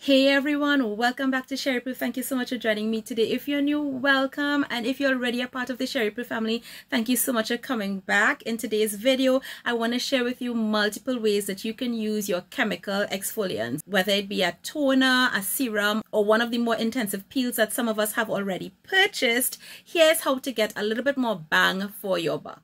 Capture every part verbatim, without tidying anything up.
Hey everyone, welcome back to Sheri Approved. Thank you so much for joining me today. If you're new, welcome, and if you're already a part of the Sheri Approved family, thank you so much for coming back. In today's video, I want to share with you multiple ways that you can use your chemical exfoliants, whether it be a toner, a serum, or one of the more intensive peels that some of us have already purchased. Here's how to get a little bit more bang for your buck.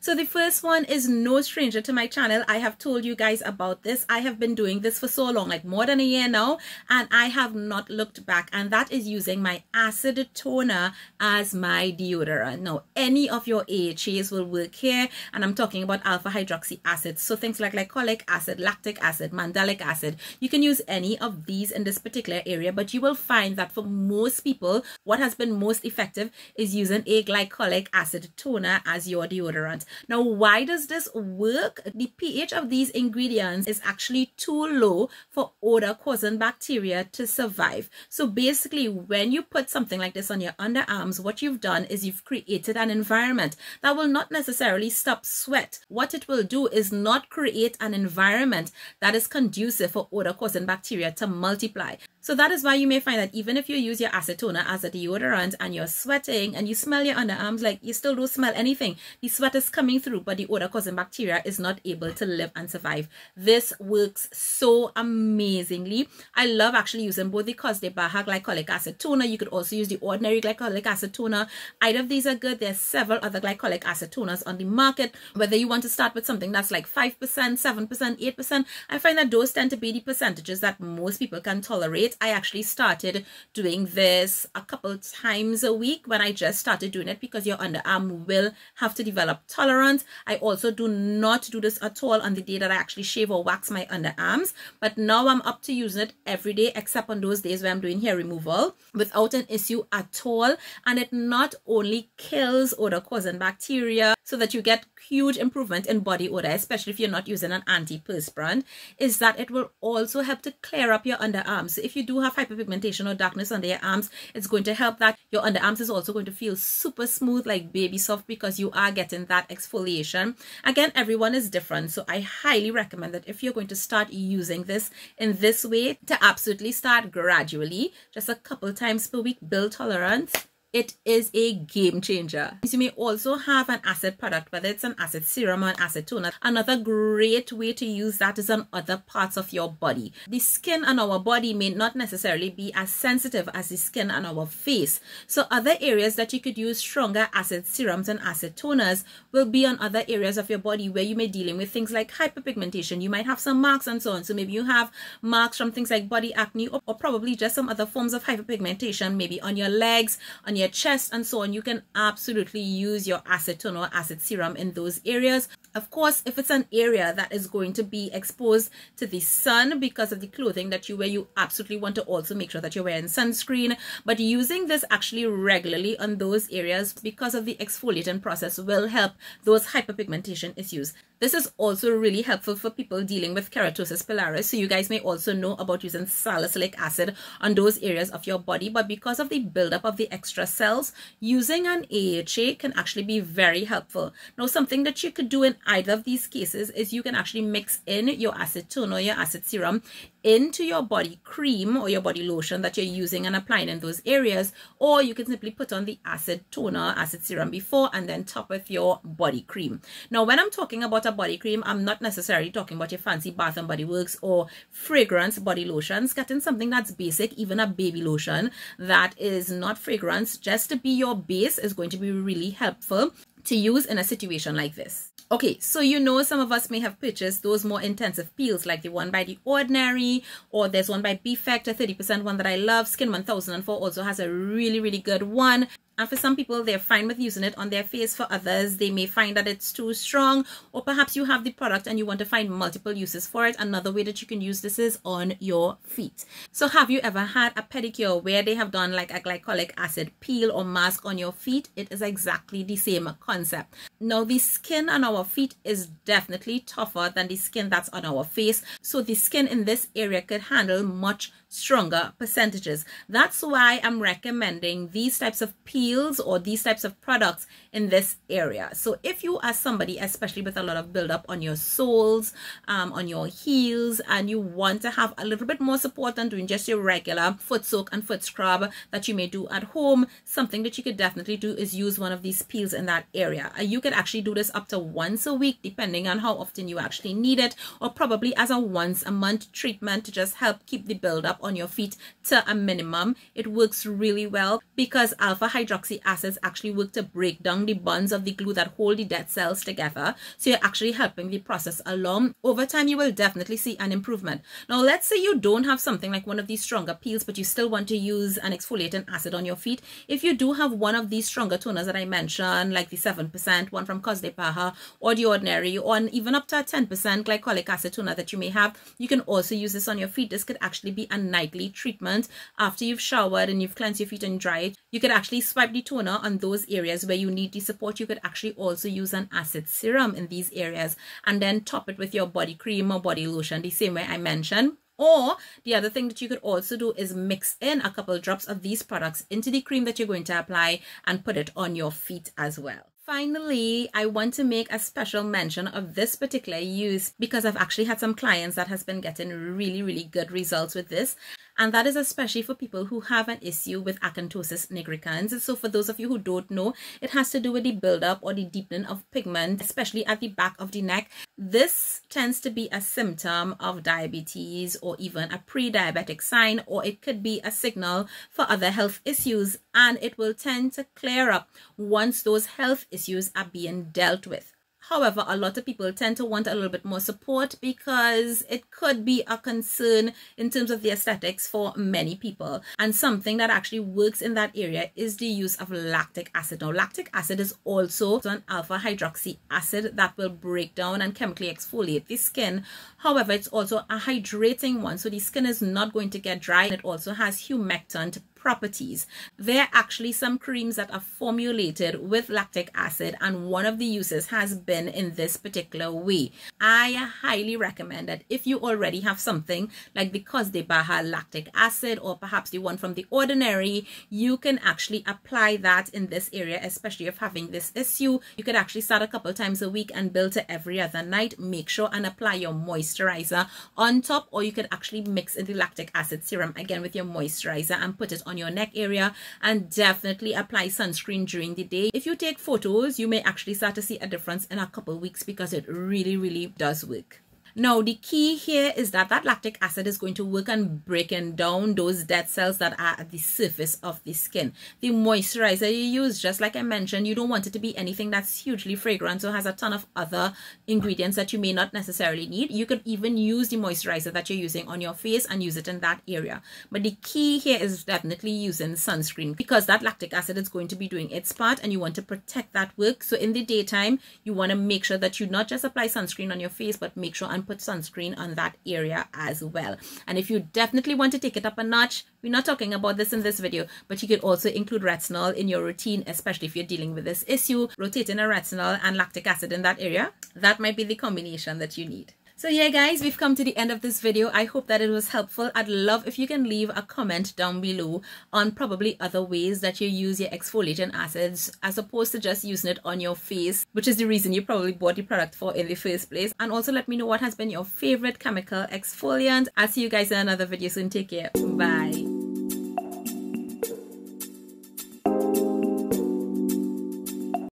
So the first one is no stranger to my channel. I have told you guys about this. I have been doing this for so long, like more than a year now, and I have not looked back, and that is using my acid toner as my deodorant. Now, any of your A H As will work here, and I'm talking about alpha hydroxy acids. So things like glycolic acid, lactic acid, mandelic acid. You can use any of these in this particular area, but you will find that for most people, what has been most effective is using a glycolic acid toner as your deodorant. Now, why does this work? The pH of these ingredients is actually too low for odor-causing bacteria to survive. So basically, when you put something like this on your underarms, what you've done is you've created an environment that will not necessarily stop sweat. What it will do is not create an environment that is conducive for odor-causing bacteria to multiply. So that is why you may find that even if you use your acid toner as a deodorant and you're sweating and you smell your underarms, like, you still don't smell anything. The sweat is coming through, but the odor-causing bacteria is not able to live and survive. This works so amazingly. I love actually using both the Cos de Baha glycolic acid toner. You could also use the Ordinary glycolic acid toner. Either of these are good. There's several other glycolic acid toners on the market. Whether you want to start with something that's like five percent, seven percent, eight percent, I find that those tend to be the percentages that most people can tolerate. I actually started doing this a couple times a week when I just started doing it, because your underarm will have to develop tolerance. I also do not do this at all on the day that I actually shave or wax my underarms, but now I'm up to using it every day except on those days where I'm doing hair removal without an issue at all. And it not only kills odor-causing bacteria, so that you get huge improvement in body odor, especially if you're not using an antiperspirant, is that it will also help to clear up your underarms. So if you do have hyperpigmentation or darkness under your arms, it's going to help that. Your underarms is also going to feel super smooth, like baby soft, because you are getting that exfoliation. Again, everyone is different, so I highly recommend that if you're going to start using this in this way, to absolutely start gradually, just a couple times per week, build tolerance. It is a game changer. You may also have an acid product, whether it's an acid serum or an acid toner. Another great way to use that is on other parts of your body. The skin on our body may not necessarily be as sensitive as the skin on our face. So other areas that you could use stronger acid serums and acid toners will be on other areas of your body where you may be dealing with things like hyperpigmentation. You might have some marks and so on. So maybe you have marks from things like body acne, or, or probably just some other forms of hyperpigmentation, maybe on your legs, on your chest and so on. You can absolutely use your acid toner or acid serum in those areas. Of course, if it's an area that is going to be exposed to the sun because of the clothing that you wear, you absolutely want to also make sure that you're wearing sunscreen. But using this actually regularly on those areas, because of the exfoliating process, will help those hyperpigmentation issues. This is also really helpful for people dealing with keratosis pilaris. So you guys may also know about using salicylic acid on those areas of your body. But because of the buildup of the extra cells, using an A H A can actually be very helpful. Now, something that you could do in either of these cases is you can actually mix in your acid toner, your acid serum, into your body cream or your body lotion that you're using and applying in those areas, or you can simply put on the acid toner, acid serum before, and then top with your body cream. Now, when I'm talking about a body cream, I'm not necessarily talking about your fancy Bath and Body Works or fragrance body lotions. Getting something that's basic, even a baby lotion that is not fragrance, just to be your base, is going to be really helpful to use in a situation like this. Okay, so you know some of us may have purchased those more intensive peels, like the one by The Ordinary, or there's one by B-Factor, thirty percent one that I love. Skin ten oh four also has a really, really good one. And for some people, they're fine with using it on their face. For others, they may find that it's too strong, or perhaps you have the product and you want to find multiple uses for it. Another way that you can use this is on your feet. So have you ever had a pedicure where they have done like a glycolic acid peel or mask on your feet? It is exactly the same concept. Now, the skin on our feet is definitely tougher than the skin that's on our face. So the skin in this area could handle much stronger percentages. That's why I'm recommending these types of peels peels or these types of products in this area. So if you are somebody, especially with a lot of buildup on your soles, um, on your heels, and you want to have a little bit more support than doing just your regular foot soak and foot scrub that you may do at home, something that you could definitely do is use one of these peels in that area. You could actually do this up to once a week, depending on how often you actually need it, or probably as a once a month treatment to just help keep the buildup on your feet to a minimum. It works really well because alpha hydroxy acids actually work to break down the bonds of the glue that hold the dead cells together, so you're actually helping the process along. Over time you will definitely see an improvement. Now let's say you don't have something like one of these stronger peels, but you still want to use an exfoliating acid on your feet. If you do have one of these stronger toners that I mentioned, like the seven percent one from Cos de Baha or The Ordinary, or even up to a ten percent glycolic acid toner that you may have, you can also use this on your feet. This could actually be a nightly treatment. After you've showered and you've cleansed your feet and dried, you could actually swipe the toner on those areas where you need the support. You could actually also use an acid serum in these areas and then top it with your body cream or body lotion the same way I mentioned. Or the other thing that you could also do is mix in a couple drops of these products into the cream that you're going to apply and put it on your feet as well. Finally, I want to make a special mention of this particular use because I've actually had some clients that has been getting really, really good results with this. And that is especially for people who have an issue with acanthosis nigricans. So for those of you who don't know, it has to do with the buildup or the deepening of pigment, especially at the back of the neck. This tends to be a symptom of diabetes or even a pre-diabetic sign, or it could be a signal for other health issues, and it will tend to clear up once those health issues are being dealt with. However, a lot of people tend to want a little bit more support because it could be a concern in terms of the aesthetics for many people. And something that actually works in that area is the use of lactic acid. Now, lactic acid is also an alpha hydroxy acid that will break down and chemically exfoliate the skin. However, it's also a hydrating one, so the skin is not going to get dry. It also has humectant properties. There are actually some creams that are formulated with lactic acid, and one of the uses has been in this particular way. I highly recommend that if you already have something like the Cos de Baha lactic acid, or perhaps the one from The Ordinary, you can actually apply that in this area, especially if having this issue. You could actually start a couple times a week and build to every other night. Make sure and apply your moisturizer on top, or you could actually mix in the lactic acid serum again with your moisturizer and put it on your neck area, and definitely apply sunscreen during the day. If you take photos, you may actually start to see a difference in a couple of weeks because it really, really does work. Now, the key here is that that lactic acid is going to work on breaking down those dead cells that are at the surface of the skin. The moisturizer you use, just like I mentioned, you don't want it to be anything that's hugely fragrant or has a ton of other ingredients that you may not necessarily need. You could even use the moisturizer that you're using on your face and use it in that area. But the key here is definitely using sunscreen, because that lactic acid is going to be doing its part and you want to protect that work. So in the daytime, you want to make sure that you not just apply sunscreen on your face, but make sure and put sunscreen on that area as well. And if you definitely want to take it up a notch, we're not talking about this in this video, but you could also include retinol in your routine, especially if you're dealing with this issue. Rotating a retinol and lactic acid in that area, that might be the combination that you need. So yeah guys, we've come to the end of this video. I hope that it was helpful. I'd love if you can leave a comment down below on probably other ways that you use your exfoliating acids as opposed to just using it on your face, which is the reason you probably bought the product for in the first place. And also let me know what has been your favorite chemical exfoliant. I'll see you guys in another video soon. Take care. Bye.